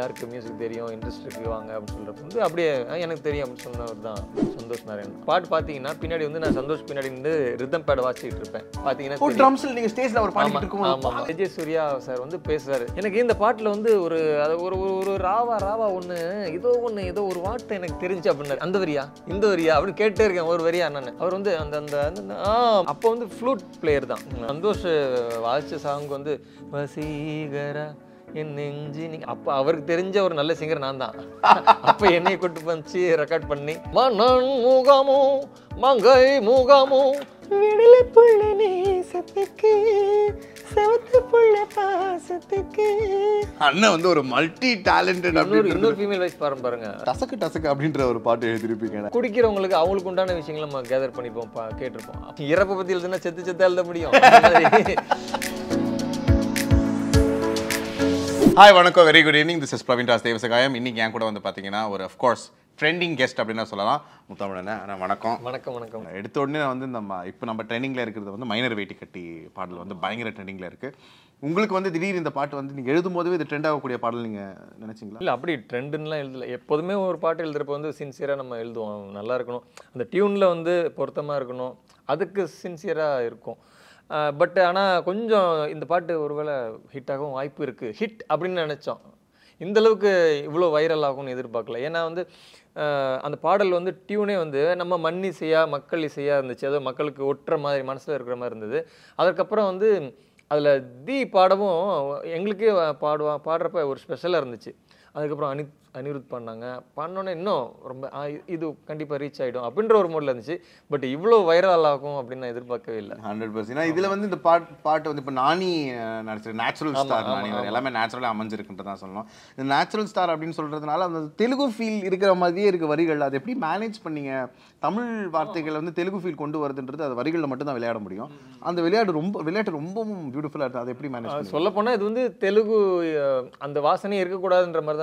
யாருக்கு மியூசிக் தெரியும் இன்ட்ரஸ்ட் இருக்கு வாங்க அப்படி சொல்றப்ப வந்து அப்படியே எனக்கு தெரியும் அப்படி சொன்னவர் தான் சந்தோஷ் நாராயணன் பாட்டு பாத்தீங்கன்னா பின்னாடி வந்து நான் சந்தோஷ் பின்னாடி நின்னு ரிதம் பேட் வாசிச்சிட்டு இருப்பேன் பாத்தீங்கன்னா ஒரு ட்ரம்ஸ்ல நீங்க ஸ்டேஜ்ல அவர் பாடிட்டு இருக்கும்போது விஜய் சூர்யா சார் வந்து பேசுறாரு எனக்கு இந்த பாட்டுல வந்து ஒரு ஒரு ராவா ஏதோ ஒரு வார்த்தை எனக்கு தெரிஞ்சு அப்படின்னாரு அந்த வரியா இந்த வரியா அப்படி கேட்டே இருக்கேன் ஒரு வரியா நான் அவர் வந்து அந்த அப்போ வந்து ஃப்ளூட் பிளேயர் தான் சந்தோஷ் வாசிச்ச சாங் வந்து வசீகரா என் நெஞ்சி நீங்க அப்ப அவருக்கு தெரிஞ்ச ஒரு நல்ல சிங்கர் நான் தான் அப்ப என்னைய கூட்டு வந்து ரெக்கார்ட் பண்ணி மனன் முகமோ மங்கை முகமோ விடல புள்ள நேசத்துக்கு சவத்து புள்ள பாசத்துக்கு அண்ணா வந்து ஒரு மல்டி டாலன்டட் அப்படி இன்னொரு ஃபீமேல் வாய்ஸ் பாருங்க டசக்கு டசக்கு அப்படிங்கற ஒரு பாட்டு எழுதி இருப்பீங்க குடிக்கிறவங்களுக்கு அவங்களுக்கு உண்டான விஷயங்களை நம்ம கேதர் பண்ணிப்போம் கேட்டிருப்போம் இறப்பு பத்தி எழுதுனா செத்து எழுத முடியும் Hi, Vanakko. Very good evening. This is Pravin Das Devasagayam. Inni gang kuda vandu pathina or of course trending guest appadina sollalam. Muthamadana ana vanakkam. Vanakkam. Eduthodne vandu nama ipo nama trending la irukiradhu vandu minor weight katti paadal vandu bayangara trending la irukku. உங்களுக்கு வந்து திடீர் இந்த பாட்டு வந்து நீங்க எழுதும்போது இது trend ஆகக்கூடிய பாடல் நீங்க நினைச்சீங்களா இல்ல அப்படி ட்ரெண்ட்னுலாம் எழுதல எப்பவுமே ஒரு பாட்டு எழுதுறப்ப வந்து சின்சியரா நம்ம எழுதுவோம் நல்லா இருக்கணும் அந்த டியூன்ல வந்து பொருத்தமா இருக்கணும் அதுக்கு சின்சியரா இருக்கும் பட் ஆனால் கொஞ்சம் இந்த பாட்டு ஒருவேளை ஹிட் ஆகவும் வாய்ப்பு இருக்குது ஹிட் அப்படின்னு நினச்சோம் இந்தளவுக்கு இவ்வளோ வைரல் ஆகும்னு எதிர்பார்க்கல ஏன்னா வந்து அந்த பாடல் வந்து டியூனே வந்து நம்ம மண் இசையாக மக்கள் இசையாக இருந்துச்சு அதுவும் மக்களுக்கு ஒட்டுற மாதிரி மனசில் இருக்கிற மாதிரி இருந்தது அதுக்கப்புறம் வந்து அதில் தி பாடவும் எங்களுக்கே பாடுறப்ப ஒரு ஸ்பெஷலாக இருந்துச்சு அதுக்கப்புறம் அனிருத் பண்ணோன்னே இன்னும் ரொம்ப இது கண்டிப்பாக ரீச் ஆகிடும் அப்படின்ற ஒரு மூடில் இருந்துச்சு பட் இவ்வளோ வைரல் ஆகும் அப்படின்னு நான் எதிர்பார்க்கவே இல்லை 100% இதில் வந்து இந்த பாட்டு வந்து இப்போ நானி நடிச்சிருக்கேன் நேச்சுரல் ஸ்டார் நானி எல்லாமே நேச்சுரலாக அமைஞ்சிருக்குன்றதான் சொல்லணும் இந்த நேச்சுரல் ஸ்டார் அப்படின்னு சொல்கிறதுனால அந்த தெலுங்கு ஃபீல் இருக்கிற மாதிரியே இருக்குது வரிகள் அது எப்படி மேனேஜ் பண்ணீங்க தமிழ் வார்த்தைகளை வந்து தெலுங்கு ஃபீல் கொண்டு வருதுன்றது அது வரிகளில் மட்டும் தான் விளையாட முடியும் அந்த விளையாட்டு ரொம்பவும் பியூட்டிஃபுல்லாக இருக்குது அது எப்படி மேனேஜ் சொல்ல போனால் இது வந்து தெலுங்கு அந்த வாசனையே இருக்கக்கூடாதுன்ற மாதிரி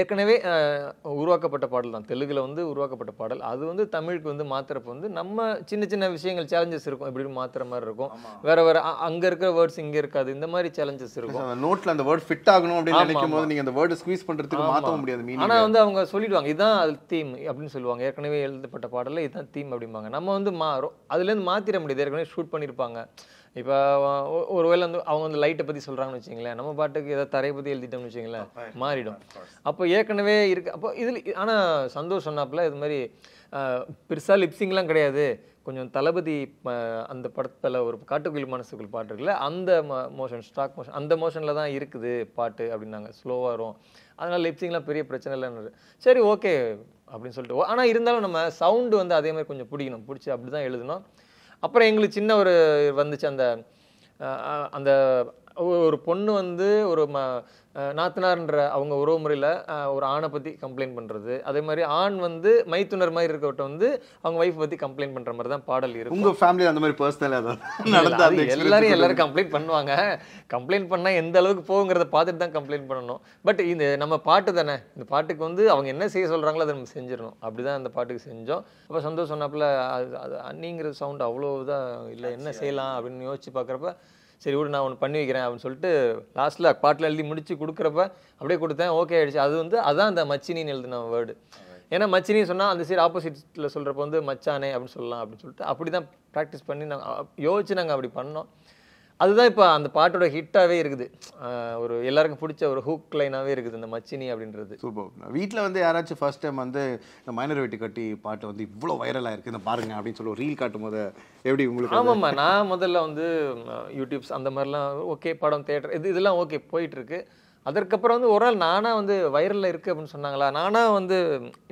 ஏற்கனவே உருவாக்கப்பட்ட பாடல் தான் தெலுங்கில் வந்து உருவாக்கப்பட்ட பாடல் அது வந்து தமிழுக்கு வந்து மாற்றுறப்ப வந்து நம்ம சின்ன சின்ன விஷயங்கள் சேலஞ்சஸ் இருக்கும் எப்படின்னு மாற்றுற மாதிரி இருக்கும் வேறு அங்கே இருக்கிற வேர்ட்ஸ் இங்கே இருக்காது இந்த மாதிரி சேலஞ்சஸ் இருக்கும் நோட்டில் அந்த வேர்ட் ஃபிட் ஆகணும் அப்படின்னு நினைக்கும் போது நீங்கள் அந்த வேர்டு ஸ்குவீஸ் பண்ணுறதுக்கு மாற்ற முடியாது ஆனால் வந்து அவங்க சொல்லிடுவாங்க இதுதான் அது தீம் அப்படின்னு சொல்லுவாங்க ஏற்கனவே எழுதப்பட்ட பாடலில் இதுதான் தீம் அப்படிம்பாங்க நம்ம வந்து மாறும் அதுலேருந்து மாற்றிட முடியாது ஏற்கனவே ஷூட் பண்ணியிருப்பாங்க இப்போ ஒருவேளை வந்து அவங்க வந்து லைட்டை பற்றி சொல்கிறாங்கன்னு வச்சுங்களேன் நம்ம பாட்டுக்கு ஏதாவது தரையை பற்றி எழுதிட்டோம்னு வச்சுங்களேன் மாறிடும் அப்போ ஏற்கனவே இருக்கு அப்போ இதில் ஆனால் சந்தோஷ் சொன்னாப்புல இது மாதிரி பெருசாக லிப்ஸிங்லாம் கிடையாது கொஞ்சம் தளபதி அந்த படத்தில் ஒரு காட்டுக்குள்ளி மனசுக்குள் பாட்டு இருக்குல்ல அந்த மோஷன் ஸ்டாக் மோஷன் அந்த மோஷனில் தான் இருக்குது பாட்டு அப்படின்னாங்க ஸ்லோவாக வரும் அதனால் லிப்ஸிங்லாம் பெரிய பிரச்சனை இல்லைன்னு சரி ஓகே அப்படின்னு சொல்லிட்டு ஆனால் இருந்தாலும் நம்ம சவுண்டு வந்து அதே மாதிரி கொஞ்சம் பிடிக்கணும் பிடிச்சி அப்படி தான் எழுதணும் அப்புறம் எங்களுக்கு சின்ன ஒரு வந்துச்சு அந்த அந்த ஒரு பொண்ணு வந்து ஒரு நாத்தனார்ன்ற அவங்க உறவு முறையில் ஒரு ஆணை பற்றி கம்ப்ளைண்ட் பண்ணுறது அதே மாதிரி ஆண் வந்து மைத்துனர் மாதிரி இருக்கவட்ட வந்து அவங்க ஒய்ஃப் பற்றி கம்ப்ளைண்ட் பண்ணுற மாதிரி தான் பாடல் இருக்கும் உங்கள் ஃபேமிலியில் அந்த மாதிரி பர்சனலாக நடந்தாது எல்லாரும் கம்ப்ளைண்ட் பண்ணுவாங்க கம்ப்ளைண்ட் பண்ணால் எந்த அளவுக்கு போகுங்கிறத பார்த்துட்டு தான் கம்ப்ளைண்ட் பண்ணணும் பட் இந்த நம்ம பாட்டு தானே இந்த பாட்டுக்கு வந்து அவங்க என்ன செய்ய சொல்கிறாங்களோ அதை நம்ம செஞ்சிடணும் அப்படி தான் அந்த பாட்டுக்கு செஞ்சோம் அப்போ சந்தோஷ் சொன்னாப்புல அது அன்னிங்கிற சவுண்ட் அவ்வளோதான் இல்லை என்ன செய்யலாம் அப்படின்னு யோசிச்சு பார்க்குறப்ப சரி விட நான் ஒன்று பண்ணி வைக்கிறேன் அப்படின்னு சொல்லிட்டு லாஸ்ட்டில் பாட்டில் எழுதி முடிச்சு கொடுக்குறப்ப அப்படியே கொடுத்தேன் ஓகே ஆகிடுச்சு அது வந்து அதான் அந்த மச்சினின்னு எழுதின வேர்டு ஏன்னா மச்சினின்னு சொன்னால் அந்த சைடு ஆப்போசிட்டில் சொல்கிறப்ப வந்து மச்சானே அப்படின்னு சொல்லலாம் அப்படின்னு சொல்லிட்டு அப்படி தான் ப்ராக்டிஸ் பண்ணி நாங்கள் யோசிச்சு நாங்கள் அப்படி பண்ணோம் அதுதான் இப்போ அந்த பாட்டோட ஹிட்டாகவே இருக்குது ஒரு எல்லாருக்கும் பிடிச்ச ஒரு ஹூக் லைனாகவே இருக்குது இந்த மச்சினி அப்படின்றது சூப்பர் வீட்டில் வந்து யாராச்சும் ஃபர்ஸ்ட் டைம் வந்து இந்த மைனர் வெட்டி கட்டி பாட்டு வந்து இவ்வளோ வைரலாக இருக்குது இந்த பாருங்க அப்படின்னு சொல்லி ரீல் காட்டும் போது எப்படி உங்களுக்கு ஆமாம்மா நான் முதல்ல வந்து யூடியூப்ஸ் அந்த மாதிரிலாம் ஓகே படம் தேட்டர் இதெல்லாம் ஓகே போயிட்டுருக்கு அதற்கப்புறம் வந்து ஒரு நாள் நானாக வந்து வைரலில் இருக்குது அப்படின்னு சொன்னாங்களா நானாக வந்து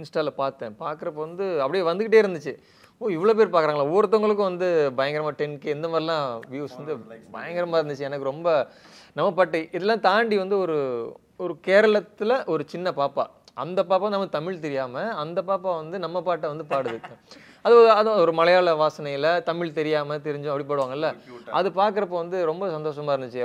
இன்ஸ்டாவில் பார்த்தேன் பார்க்குறப்ப வந்து அப்படியே வந்துக்கிட்டே இருந்துச்சு ஓ இவ்ளோ பேர் பார்க்கறாங்களா? ஒவ்வொருத்தங்களுக்கும் வந்து பயங்கரமா 10k இந்த மாதிரிலாம் வியூஸ் வந்து பயங்கரமா இருந்துச்சு. எனக்கு ரொம்ப நம்ம பட் இதெல்லாம் தாண்டி வந்து ஒரு ஒரு கேரளத்துல ஒரு சின்ன பாப்பா, அந்த பாப்பா நம்ம தமிழ் தெரியாம அந்த பாப்பா வந்து நம்ம பாட்டை வந்து பாடுது. அது அது ஒரு மலையாள வாசனையில் தமிழ் தெரியாமல் தெரிஞ்சும் அப்படி பாடுவாங்கல்ல, அது பார்க்குறப்ப வந்து ரொம்ப சந்தோஷமாக இருந்துச்சு.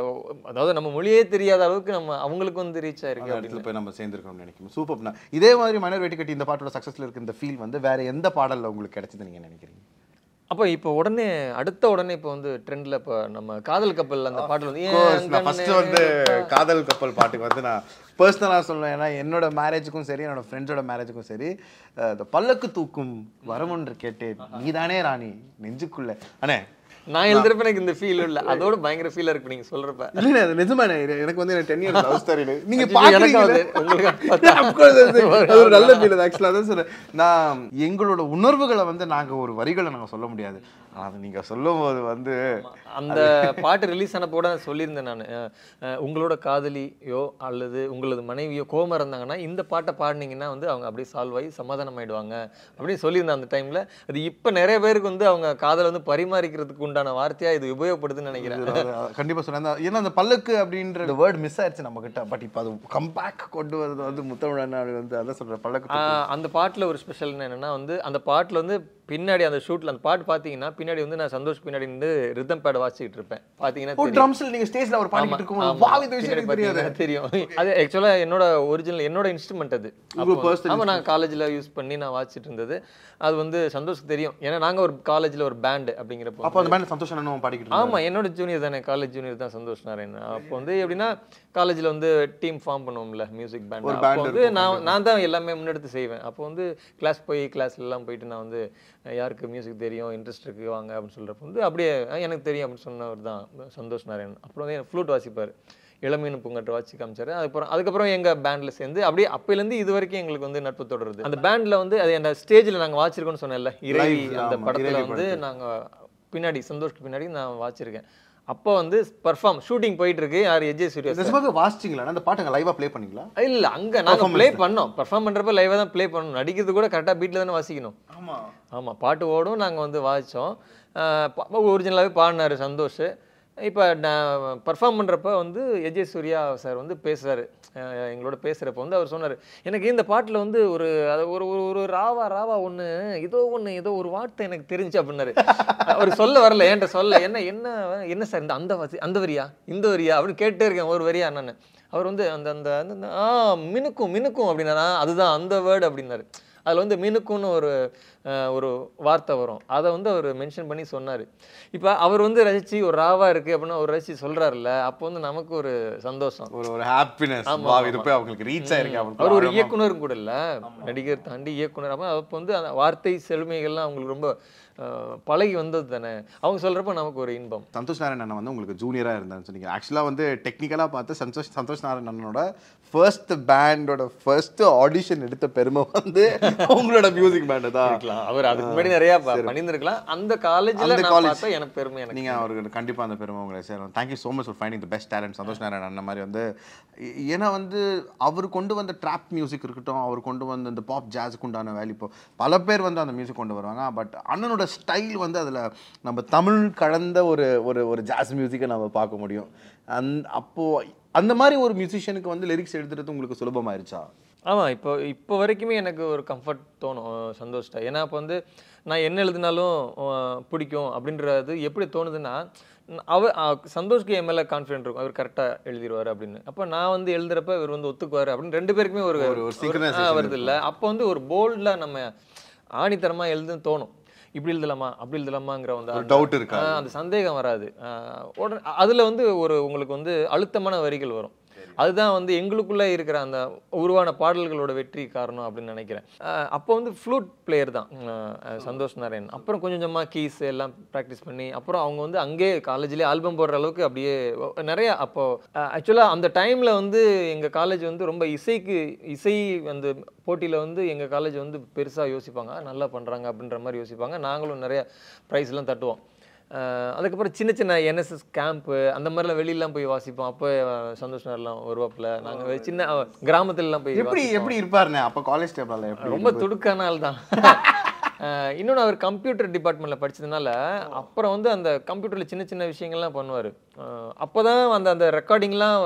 அதாவது நம்ம மொழியே தெரியாத அளவுக்கு நம்ம அவங்களுக்கு வந்து ரீச் ஆகிருக்கு. இடத்துல போய் நம்ம சேர்ந்துருக்கணும்னு நினைக்கிறோம். சூப்பர்னா இதே மாதிரி மன்னர் வேட்டுக்கட்டி இந்த பாட்டோட சக்ஸஸில் இருக்க இந்த ஃபீல் வந்து வேறு எந்த பாடலில் உங்களுக்கு கிடைச்சது நீங்கள் நினைக்கிறீங்க? அப்போ இப்போ உடனே உடனே இப்போ வந்து ட்ரெண்டில் இப்போ நம்ம காதல் கப்பல் அந்த பாட்டு வந்து ஃபஸ்ட்டு வந்து காதல் கப்பல் பாட்டுக்கு வந்து நான் பர்சனலாக சொல்லுவேன். ஏன்னா என்னோட மேரேஜுக்கும் சரி என்னோட ஃப்ரெண்ட்ஸோட மேரேஜுக்கும் சரி இந்த பல்லக்கு தூக்கும் வரமொன்று கேட்டேன் நீதானே ராணி நெஞ்சுக்குள்ள அண்ணே நான் எழுதுறப்ப எனக்கு இந்த ஃபீல் இல்லை, அதோட பயங்கர ஃபீலாக இருக்கு நீங்கள் சொல்கிறப்ப. இல்லை அது நிஜமான எனக்கு வந்து எனக்கு 10 years லவ் ஸ்டோரி நீங்கள் பார்க்குறீங்க ஒரு நல்ல ஃபீல். அது ஆக்சுவலாக தான் சொல்கிறேன், நான் எங்களோட உணர்வுகளை வந்து நாங்கள் ஒரு வரிகளை நாங்கள் சொல்ல முடியாது. அது நீங்கள் சொல்லும் போது வந்து அந்த பாட்டு ரிலீஸ் ஆனப்போட சொல்லியிருந்தேன் நான், உங்களோட காதலியோ அல்லது உங்களது மனைவியோ கோபமாக இருந்தாங்கன்னா இந்த பாட்டை பாடினீங்கன்னா வந்து அவங்க அப்படியே சால்வ் ஆகி சமாதானம் ஆகிடுவாங்க அப்படின்னு சொல்லியிருந்தேன் அந்த டைமில். அது இப்போ நிறைய பேருக்கு வந்து அவங்க காதலை வந்து பரிமாறிக்கிறதுக்கு உண்டான வார்த்தையா இது உபயோகப்படுதுன்னு நினைக்கிறேன். கண்டிப்பாக சொன்னேன், ஏன்னா அந்த பல்லக்கு அப்படின்ற வேர்டு மிஸ் ஆயிடுச்சு நம்ம கிட்ட, பட் இப்போ அது கம்பேக் கொண்டு வரது வந்து முத்தமிழன் அப்படி வந்து அதான் சொல்கிறேன். பல்லக்கு அந்த பாட்டில் ஒரு ஸ்பெஷல் என்னென்னா வந்து அந்த பாட்டில் வந்து பின்னாடி அந்த ஷூட்டில் அந்த பாட்டு பார்த்தீங்கன்னா பின்னாடி வந்து நான் சந்தோஷ் பின்னாடி நின்று ரிதம் பேட் வாசிக்கிட்டு இருப்பேன். பார்த்தீங்கன்னா தெரியும் அது ஆக்சுவலாக என்னோட ஒரிஜினல் என்னோட இன்ஸ்ட்ருமெண்ட் அது. ஆமாம் நான் காலேஜில் யூஸ் பண்ணி நான் வாசிச்சுட்டு இருந்தது அது வந்து சந்தோஷம் தெரியும். ஏன்னா நாங்கள் ஒரு காலேஜில் ஒரு பேண்டு அப்படிங்கிறப்போ அந்த பேண்ட் சந்தோஷ் நாராயணன் பாடிக்கிட்டு. ஆமாம் என்னோட ஜூனியர் தானே, காலேஜ் ஜூனியர் தான் சந்தோஷ் நாராயணன். அப்போ வந்து எப்படின்னா காலேஜில் வந்து டீம் ஃபார்ம் பண்ணுவோம்ல மியூசிக் பேண்ட், அப்போ வந்து நான் தான் எல்லாமே முன்னெடுத்து செய்வேன். அப்போ வந்து கிளாஸ் போய் கிளாஸ்லாம் போயிட்டு நான் வந்து யாருக்கு மியூசிக் தெரியும் இன்ட்ரெஸ்ட் இருக்குது வாங்க அப்படின்னு சொல்கிறப்ப வந்து அப்படியே எனக்கு தெரியும் அப்படின்னு சொன்னவர் தான் சந்தோஷ் நாராயணன். அப்புறம் வந்து எனக்கு ஃப்ளூட் வாசிப்பார், இளமீன் பூங்கட்டு வாசி காமிச்சார். அதுக்கப்புறம் எங்கள் பேண்டில் சேர்ந்து அப்படியே அப்போலேருந்து இது வரைக்கும் எங்களுக்கு வந்து நட்பு தொடருது. அந்த பேண்டில் வந்து அது என்ன ஸ்டேஜில் நாங்கள் வாசிச்சிருக்கோம்னு சொன்னேன்ல இறைவி, அந்த படத்தில் வந்து நாங்கள் பின்னாடி சந்தோஷ்க்கு பின்னாடி நான் வாசிச்சிருக்கேன். அப்போ வந்து பெர்ஃபார்ம் ஷூட்டிங் போயிட்டு இருக்கு யார் எஜே ஸ்டுடியோஸ் வாசிச்சிங்களா அந்த பாட்டு லைவாக ப்ளே பண்ணிங்களா? இல்லை அங்கே நாங்கள் ப்ளே பண்ணோம், பெர்ஃபார்ம் பண்ணுறப்ப லைவாக தான் ப்ளே பண்ணணும், நடிக்கிறது கூட கரெக்டாக பீட்டில் தானே வாசிக்கணும். ஆமாம் ஆமாம் பாட்டு ஓடும் நாங்கள் வந்து வாசித்தோம். ஒரிஜினலாகவே பாடினார் சந்தோஷ். இப்போ நான் பர்ஃபார்ம் பண்ணுறப்ப வந்து எஜே சூர்யா சார் வந்து பேசுகிறாரு, எங்களோட பேசுகிறப்ப வந்து அவர் சொன்னார் எனக்கு இந்த பாட்டில் வந்து ஒரு ஒரு ஒரு ராவா ஒன்று ஏதோ ஒரு வார்த்தை எனக்கு தெரிஞ்சு அப்படின்னாரு. அவர் சொல்ல வரல என்கிட்ட சொல்ல என்ன என்ன என்ன சார் இந்த அந்த வரியா இந்த வரியா அப்படின்னு கேட்டே இருக்கேன் ஒரு வரியா நான். அவர் வந்து அந்த அந்த அந்த மினுக்கும் மினுக்கும் அப்படின்னா அதுதான் அந்த வேர்டு அப்படின்னாரு. அதில் வந்து மினுக்குன்னு ஒரு வார்த்தை வரும், அதை வந்து அவர் மென்ஷன் பண்ணி சொன்னார். இப்போ அவர் வந்து ரசித்து ஒரு ராவாக இருக்குது அப்படின்னா அவர் ரசித்து சொல்கிறாருல்ல, அப்போ வந்து நமக்கு ஒரு சந்தோஷம் ஒரு ஹாப்பினஸ். அவங்களுக்கு ரீச் ஆகிருக்கு, அவர் ஒரு இயக்குனர் கூட இல்லை நடிகர் தாண்டி இயக்குனர். அப்போ அப்போ வந்து அந்த வார்த்தை செழுமைகள்லாம் அவங்களுக்கு ரொம்ப பழகி வந்தது தானே, அவங்க சொல்கிறப்ப நமக்கு ஒரு இன்பம். சந்தோஷ் நாராயணன் வந்து உங்களுக்கு ஜூனியராக இருந்தான்னு சொன்னீங்க. ஆக்சுவலாக வந்து டெக்னிக்கலாக பார்த்து சந்தோஷ் நாராயணனோட ஃபர்ஸ்ட் பேண்டோட ஃபர்ஸ்ட் ஆடிஷன் எடுத்த பெருமை வந்து அவங்களோட மியூசிக் பேண்டு தான் இருக்கலாம். அவர் அதுக்கு முன்னாடி நிறையா பண்ணியிருந்துருக்கலாம் அந்த காலேஜில், அந்த காலேஜ் எனக்கு பெருமை. நீங்கள் அவருக்கு கண்டிப்பாக அந்த பெருமை உங்களை சேரும். Thank you so much for finding the best talent Santhosh Narayanan. அந்த மாதிரி வந்து ஏன்னா வந்து அவர் கொண்டு வந்த ட்ராப் மியூசிக் இருக்கட்டும், அவர் கொண்டு வந்த இந்த பாப் ஜாஸுக்கு உண்டான வேல்யூ இப்போ பல பேர் வந்து அந்த மியூசிக் கொண்டு வருவாங்க. பட் அண்ணனோட ஸ்டைல் வந்து அதில் நம்ம தமிழ் கலந்த ஒரு ஒரு ஜாஸ் மியூசிக்கை நம்ம பார்க்க முடியும். அப்போது அந்த மாதிரி ஒரு மியூசிஷியனுக்கு வந்து லிரிக்ஸ் எழுதுறது உங்களுக்கு சுலபமாயிருச்சா? ஆமாம் இப்போ வரைக்குமே எனக்கு ஒரு கம்ஃபர்ட் தோணும் சந்தோஷ்டா. ஏன்னா இப்போ வந்து நான் என்ன எழுதினாலும் பிடிக்கும் அப்படின்றது எப்படி தோணுதுன்னா அவர் சந்தோஷ்க்கு என் மேலே கான்ஃபிடென்ட் இருக்கும், அவர் கரெக்டாக எழுதிடுவார் அப்படின்னு. அப்போ நான் வந்து எழுதுறப்ப இவர் வந்து ஒத்துக்குவார் அப்படின்னு ரெண்டு பேருக்குமே ஒரு வருது இல்லை. அப்போ வந்து ஒரு போல்டாக நம்ம ஆணித்தரமாக எழுதுன்னு தோணும், இப்படி எழுதலாமா அப்படி எழுதலாமாங்கிற வந்து டவுட் இருக்கா, அந்த சந்தேகம் வராது உடனே. அதில் வந்து ஒரு உங்களுக்கு வந்து அழுத்தமான வரிகள் வரும், அதுதான் வந்து எங்களுக்குள்ளே இருக்கிற அந்த உருவான பாடல்களோட வெற்றி காரணம் அப்படின்னு நினைக்கிறேன். அப்போ வந்து ஃப்ளூட் பிளேயர் தான் சந்தோஷ் நாராயணன். அப்புறம் கொஞ்சம் கொஞ்சமாக கீஸ் எல்லாம் ப்ராக்டிஸ் பண்ணி அப்புறம் அவங்க வந்து அங்கேயே காலேஜ்லேயே ஆல்பம் போடுற அளவுக்கு அப்படியே நிறையா. அப்போது ஆக்சுவலாக அந்த டைமில் வந்து எங்கள் காலேஜ் வந்து ரொம்ப இசை வந்து போட்டியில் வந்து எங்கள் காலேஜ் வந்து பெருசாக யோசிப்பாங்க, நல்லா பண்ணுறாங்க அப்படின்ற மாதிரி யோசிப்பாங்க. நாங்களும் நிறையா ப்ரைஸ்லாம் தட்டுவோம். அதுக்கப்புறம் சின்ன NSS கேம்ப்பு அந்த மாதிரிலாம் வெளியிலாம் போய் வாசிப்போம். அப்போ சந்தோஷ் நாரெல்லாம் வருவாப்பில் நாங்கள் சின்ன கிராமத்துலலாம் போய் எப்படி இருப்பாருண்ணே அப்போ காலேஜ் டேபிளில் ரொம்ப துடுக்கான ஆள் தான். இன்னொன்னு அவர் கம்ப்யூட்டர் டிபார்ட்மென்ட்ல படிச்சதுனால அப்புறம் வந்து அந்த கம்ப்யூட்டர்ல சின்ன சின்ன விஷயங்கள்லாம் பண்ணுவாரு. அப்பதான் அந்த அந்த ரெக்கார்டிங்லாம்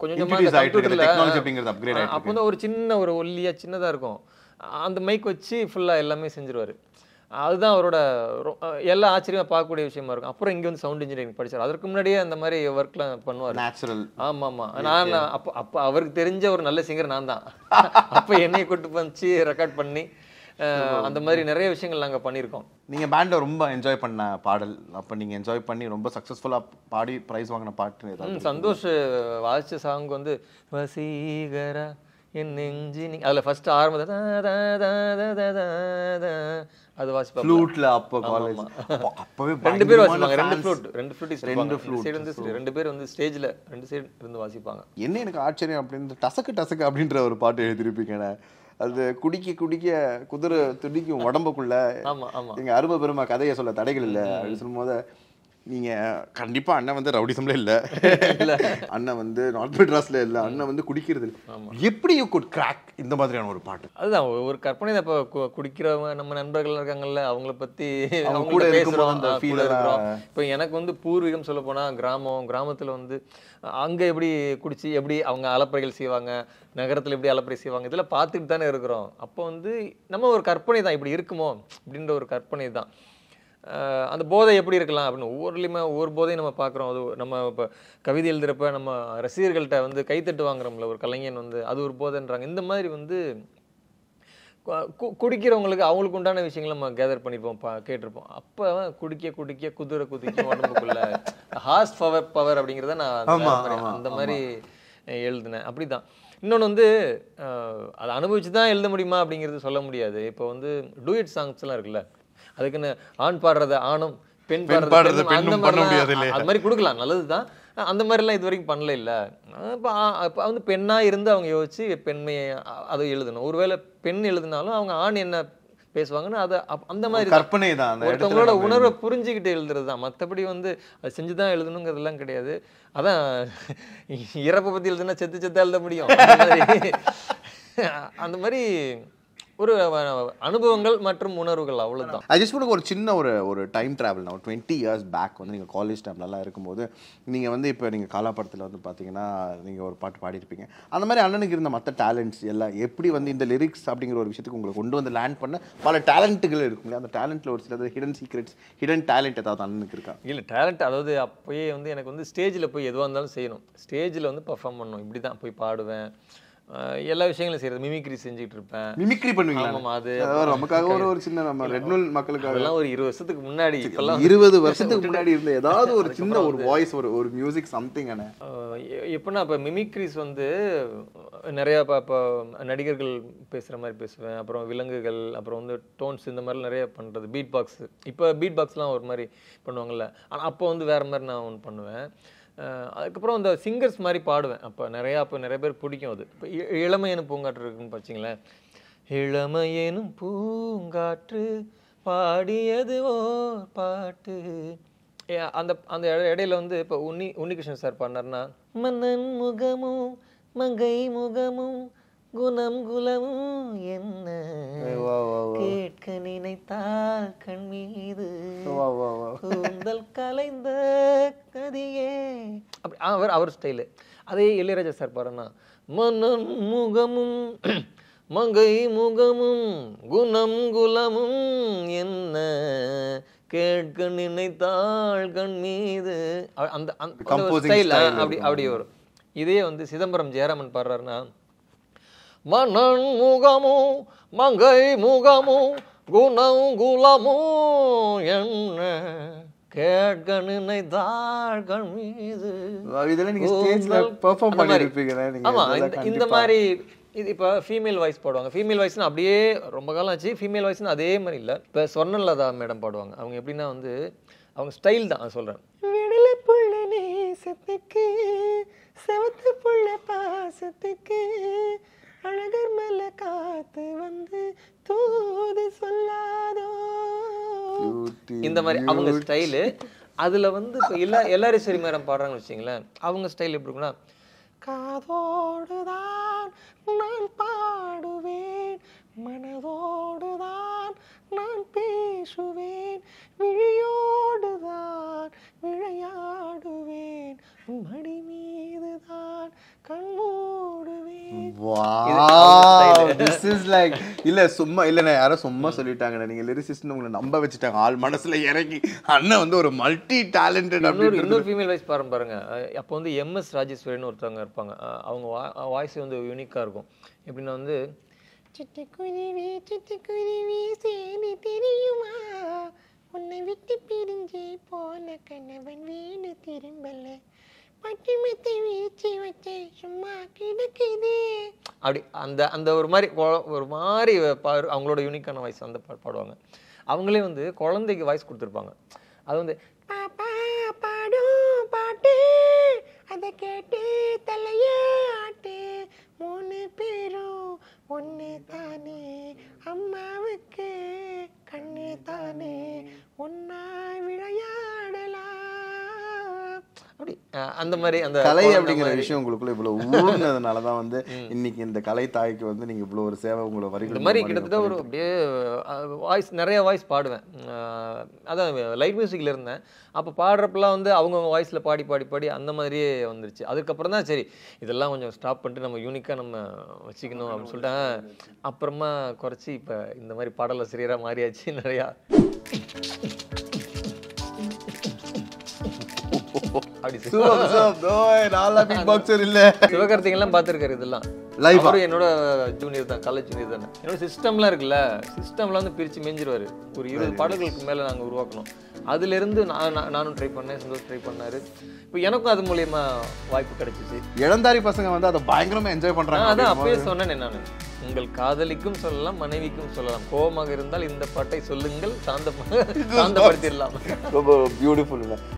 கொஞ்சம் கம்ப்யூட்டர்ல டெக்னாலஜி அப்படிங்கறது அப்கிரேட் ஆயிடுச்சு. அப்போ ஒரு சின்ன ஒரு ஒல்லியா சின்னதா இருக்கும் அந்த மைக் வச்சு ஃபுல்லா எல்லாமே செஞ்சிருவாரு. அதுதான் அவரோட எல்லா ஆச்சரியமா பார்க்கக்கூடிய விஷயமா இருக்கும். அப்புறம் இங்கே வந்து சவுண்ட் இன்ஜினியரிங் படிச்சார். அதற்கு முன்னாடியே அந்த மாதிரி ஒர்க்லாம் பண்ணுவார். நேச்சுரல். ஆமா ஆமா, நான் அப்போ அப்போ அவருக்கு தெரிஞ்ச ஒரு நல்ல சிங்கர் நான் தான். அப்போ என்னையை கூட்டு பண்ணிச்சு ரெக்கார்ட் பண்ணி அந்த மாதிரி நிறைய விஷயங்கள் நாங்கள் பண்ணியிருக்கோம். நீங்கள் பேண்டில் ரொம்ப என்ஜாய் பண்ண பாடல், அப்போ நீங்கள் என்ஜாய் பண்ணி ரொம்ப சக்ஸஸ்ஃபுல்லாக பாடி ப்ரைஸ் வாங்கின பாட்டு? சந்தோஷ் வாசிச்ச சாங் வந்து வசீகரா என் நெஞ்சி, அதில் ஃபர்ஸ்ட் ஆரம்பத்தில் அது வாசிப்பா ஃப்ளூட்ல. அப்போ காலேஜ் அப்பவே ரெண்டு பேர் வாசிப்பாங்க, ரெண்டு ஃப்ளூட் வந்து ஸ்டேஜ்ல ரெண்டு சைடு இருந்து வாசிப்பாங்க. என்ன எனக்கு ஆச்சரியம் அப்படின்றது டசக்கு டசக்கு அப்படின்ற ஒரு பாட்டு எழுதிருப்பீங்க. அது குடிக்க குடிக்க குதிரை துடிக்கும் உடம்புக்குள்ள. எங்க அருமை பெருமா கதையை சொல்ல தடைகள் இல்லை அப்படின்னு சொல்லும் போது நீங்க கண்டிப்பா அண்ணன் வந்து ரவுடிசம்ல இல்ல, அண்ணன் வந்து நார்த் மெட்ராஸ்ல இல்ல, அண்ணன் வந்து குடிக்கிறது எப்படி யூ குட் கிராக் இந்த மாதிரியான ஒரு பாட்டு? அதுதான் ஒரு கற்பனை தான். இப்போ குடிக்கிறவங்க நம்ம நண்பர்கள் இருக்காங்கல்ல, அவங்கள பத்தி கூட பேசுறோம். இப்போ எனக்கு வந்து பூர்வீகம் சொல்ல போனா கிராமத்துல வந்து அங்க எப்படி குடிச்சு எப்படி அவங்க அலப்பறைகள் செய்வாங்க, நகரத்துல எப்படி அலப்பறை செய்வாங்க, இதெல்லாம் பார்த்துட்டு தானே இருக்கிறோம். அப்போ வந்து நம்ம ஒரு கற்பனை தான், இப்படி இருக்குமோ அப்படின்ற ஒரு கற்பனை தான். அந்த போதை எப்படி இருக்கலாம் அப்படின்னு ஒவ்வொருலையுமே ஒவ்வொரு போதையும் நம்ம பார்க்குறோம். அது நம்ம இப்போ கவிதை எழுதுகிறப்ப நம்ம ரசிகர்கள்ட்ட வந்து கைத்தட்டு வாங்குறோம்ல, ஒரு கலைஞன் வந்து அது ஒரு போதைன்றாங்க. இந்த மாதிரி வந்து குடிக்கிறவங்களுக்கு அவங்களுக்கு உண்டான விஷயங்களை நம்ம கேதர் பண்ணியிருப்போம், கேட்டிருப்போம். அப்போ குடிக்க குடிக்க குதிரை குதிக்க உடம்புக்குள்ள ஹார்ஸ் பவர் அப்படிங்கிறத நான் அந்த மாதிரி எழுதினேன். அப்படி தான். இன்னொன்று வந்து அதை அனுபவிச்சு தான் எழுத முடியுமா அப்படிங்கிறது சொல்ல முடியாது. இப்போ வந்து டூயட் சாங்ஸ்லாம் இருக்குல்ல, அதுக்குன்னு ஆண் பாடுறத ஆணும் பெண் பாடுறது அது மாதிரி கொடுக்கலாம், நல்லதுதான். அந்த மாதிரிலாம் இது வரைக்கும் பண்ணல. இல்லை இப்போ வந்து பெண்ணாக இருந்து அவங்க யோசிச்சு பெண்மையை அதை எழுதணும். ஒருவேளை பெண் எழுதினாலும் அவங்க ஆண் என்ன பேசுவாங்கன்னு அதை அந்த மாதிரி கற்பனை தான், ஒருத்தவங்களோட உணர்வை புரிஞ்சுக்கிட்டு எழுதுறது தான். மற்றபடி வந்து அது செஞ்சுதான் எழுதணுங்கிறதுலாம் கிடையாது. அதான் இறப்பை பற்றி எழுதுனா செத்து எழுத முடியும். அந்த மாதிரி ஒரு அனுபவங்கள் மற்றும் உணர்வுகள் அவ்வளோதான். அது ஜஸ்ட் ஒரு சின்ன ஒரு டைம் ட்ராவல். நான் 20 years பேக் வந்து நீங்கள் காலேஜ் டைம்லலாம் இருக்கும்போது நீங்கள் வந்து இப்போ நீங்கள் காலாப்படத்தில் வந்து பார்த்தீங்கன்னா நீங்கள் ஒரு பாட்டு பாடியிருப்பீங்க. அந்த மாதிரி அண்ணனுக்கு இருந்த மற்ற டேலண்ட்ஸ் எல்லாம் எப்படி வந்து இந்த லிரிக்ஸ் அப்படிங்கிற ஒரு விஷயத்துக்கு உங்களை கொண்டு வந்து லேண்ட் பண்ண பல டேலண்ட்டுகள் இருக்குங்களே, அந்த டேலண்ட்டில் ஒரு சில ஹிடன் சீக்ரெட்ஸ் ஹிடன் டேலண்ட் ஏதாவது அண்ணனுக்கு இருக்கா? இல்லை டேலண்ட், அதாவது அப்போயே வந்து எனக்கு வந்து ஸ்டேஜில் போய் எதுவாக இருந்தாலும் செய்யணும், ஸ்டேஜில் வந்து பர்ஃபார்ம் பண்ணணும். இப்படி தான் போய் பாடுவேன், எல்லா விஷயங்களும் செய்யறது. மிமிக்ரி செஞ்சுட்டு இருப்பேன். மிமிக்ரி பண்ணுவீங்களா? அது நமக்காக ஒரு சின்ன நம்ம ரெட் நூல் மக்களுக்காக எல்லாம் ஒரு 20 வருஷத்துக்கு முன்னாடி, இப்பெல்லாம் 20 வருஷத்துக்கு முன்னாடி இருந்த ஏதாவது ஒரு சின்ன ஒரு வாய்ஸ் ஒரு மியூசிக் சம்திங். ஆனா எப்படின்னா இப்போ மிமிக்ரிஸ் வந்து நிறையா இப்போ நடிகர்கள் பேசுகிற மாதிரி பேசுவேன், அப்புறம் விலங்குகள், அப்புறம் வந்து டோன்ஸ், இந்த மாதிரிலாம் நிறையா பண்ணுறது. பீட் பாக்ஸ், இப்போ பீட் பாக்ஸ்லாம் ஒரு மாதிரி பண்ணுவாங்கள்ல, ஆனால் அப்போ வந்து வேறு மாதிரி நான் ஒன்று பண்ணுவேன். அதுக்கப்புறம் அந்த சிங்கர்ஸ் மாதிரி பாடுவேன். அப்போ நிறைய பேர் பிடிக்கும். அது இப்போ இளமையனும் பூங்காற்று இருக்குன்னு பார்த்தீங்களேன், இளமையனும் பூங்காற்று பாடியது ஓர் பாட்டு. அந்த அந்த இடையில வந்து இப்போ உன்னிகிருஷ்ணன் சார் பாடினார்னா, மன்னன் முகமும் மங்கை முகமும் குணம் குலமும் என்ன கேட்க நினைத்தால் கண் மீது கூந்தல் கலைந்த கதியே, அப்படி அவர் ஸ்டைலு. அதே இளையராஜா சார் பாருன்னா, மனம் முகமும் மங்கை முகமும் குணம் குலமும் என்ன கேட்க நினைத்தால் கண் மீது, அந்த அப்படி அப்படி வரும். இதே வந்து சிதம்பரம் ஜெயராமன் பாடுறாருன்னா, மன்னன் முகமும் மங்கை முகமும் குணம் குலமும் என்ன கேட்க நினைத்தாள் கண் மீது. இந்த மாதிரி இது இப்போ ஃபீமேல் வாய்ஸ் பாடுவாங்க. ஃபீமேல் வாய்ஸ்னா அப்படியே ரொம்ப காலம் ஆச்சு. ஃபீமேல் வாய்ஸ்னா அதே மாதிரி இல்லை. இப்போ சொர்ணலதா மேடம் பாடுவாங்க. அவங்க எப்படின்னா வந்து அவங்க ஸ்டைல் தான் சொல்கிறேன். அழகர் மேல காத்து வந்து தூது சொல்லாதோ, இந்த மாதிரி அவங்க ஸ்டைலு. அதுல வந்து இப்போ எல்லாரேஸ்வரி மேடம் பாடுறாங்கன்னு வச்சுங்களேன், அவங்க ஸ்டைல் எப்படி இருக்குன்னா, காதோடுதான் நான் பாடுவேன் மனதோடுதான் நான் நான் பேசுவேன், விழியோடுதான் விளையாடுவேன், மடி மீதுதான் கல்லோடுவேன். Wow, this is like இல்ல சும்மா இல்ல யாரோ சும்மா சொல்லிட்டாங்க. நீங்க லிரிசிஸ்ட் உங்களை நம்ப வச்சுட்டாங்க ஆள் மனசுல இறங்கி. அண்ணன் வந்து ஒரு மல்டி டேலண்டட். இன்னொரு ஃபீமேல் வாய்ஸ் பாருங்க. அப்போ வந்து எம்எஸ் ராஜேஸ்வரின்னு ஒருத்தவங்க இருப்பாங்க. அவங்க வாய்ஸ் வந்து யூனிக்கா இருக்கும். எப்படின்னா வந்து சிட்டி குருவி சேனி தெரியுமா, உன்னை விட்டு பிரிஞ்சு போன கணவன் வீடு திரும்பல, பட்டிமத்தை வீழ்ச்சி வச்சு சும்மா கிடக்குது. அப்படி அந்த அந்த ஒரு மாதிரி அவங்களோட யூனிக்கான வாய்ஸ் அந்த பாடுவாங்க. அவங்களே வந்து குழந்தைக்கு வாய்ஸ் கொடுத்துருப்பாங்க. அது வந்து பாப்பா பாடும் பாட்டு அதை கேட்டு தலையே ஆட்டு, மூணு பேரும் ஒன்று தானே, அம்மாவுக்கு கண்ணு தானே, ஒன்னா விளையாடலாம். அப்படி அந்த மாதிரி அந்த கலை அப்படிங்கிற விஷயம் உங்களுக்குள்ள இவ்வளவு ஊர்னதுனாலதான் வந்து இன்னைக்கு இந்த கலை தாய்க்கு வந்து நீங்க இவ்வளோ ஒரு சேவை உங்களை வரைக்கும் மாதிரி கிட்டத்தட்ட ஒரு அப்படியே வாய்ஸ் நிறைய வாய்ஸ் பாடுவேன். அதான் லைட் மியூசிக்கில் இருந்தேன். அப்போ பாடுறப்பெல்லாம் வந்து அவங்கவுங்க வாய்ஸில் பாடி அந்த மாதிரியே வந்துருச்சு. அதுக்கப்புறம் தான் சரி இதெல்லாம் கொஞ்சம் ஸ்டாப் பண்ணிட்டு நம்ம யூனிக்காக நம்ம வச்சுக்கணும் அப்படின்னு சொல்லிட்டு அப்புறமா குறைச்சி இப்போ இந்த மாதிரி பாடலாசிரியராக மாறியாச்சு நிறையா. சிவகார்த்திகெல்லாம் பார்த்துருக்காரு. இதெல்லாம் என்னோட ஜூனியர் தான், காலேஜ் ஜூனியர் தானே. என்னோட சிஸ்டம்லாம் இருக்குல்ல, சிஸ்டம்லாம் வந்து பிரித்து மேஞ்சிருவார். ஒரு 20 பாடல்களுக்கு மேலே நாங்கள் உருவாக்கணும். அதுலேருந்து நானும் ட்ரை பண்ணேன், சந்தோஷ் ட்ரை பண்ணார். இப்போ எனக்கும் அது மூலயமா வாய்ப்பு கிடைச்சிச்சு. இளந்தாரி பசங்க வந்து அதை பயங்கரமாக என்ஜாய் பண்ணுறாங்க. அதான் அப்பயே சொன்னேன் நான், உங்கள் காதலிக்கும் சொல்லலாம், மனைவிக்கும் சொல்லலாம், கோபமாக இருந்தால் இந்த பாட்டை சொல்லுங்கள், சாந்தப்படுத்திடலாம். ரொம்ப பியூட்டிஃபுல்.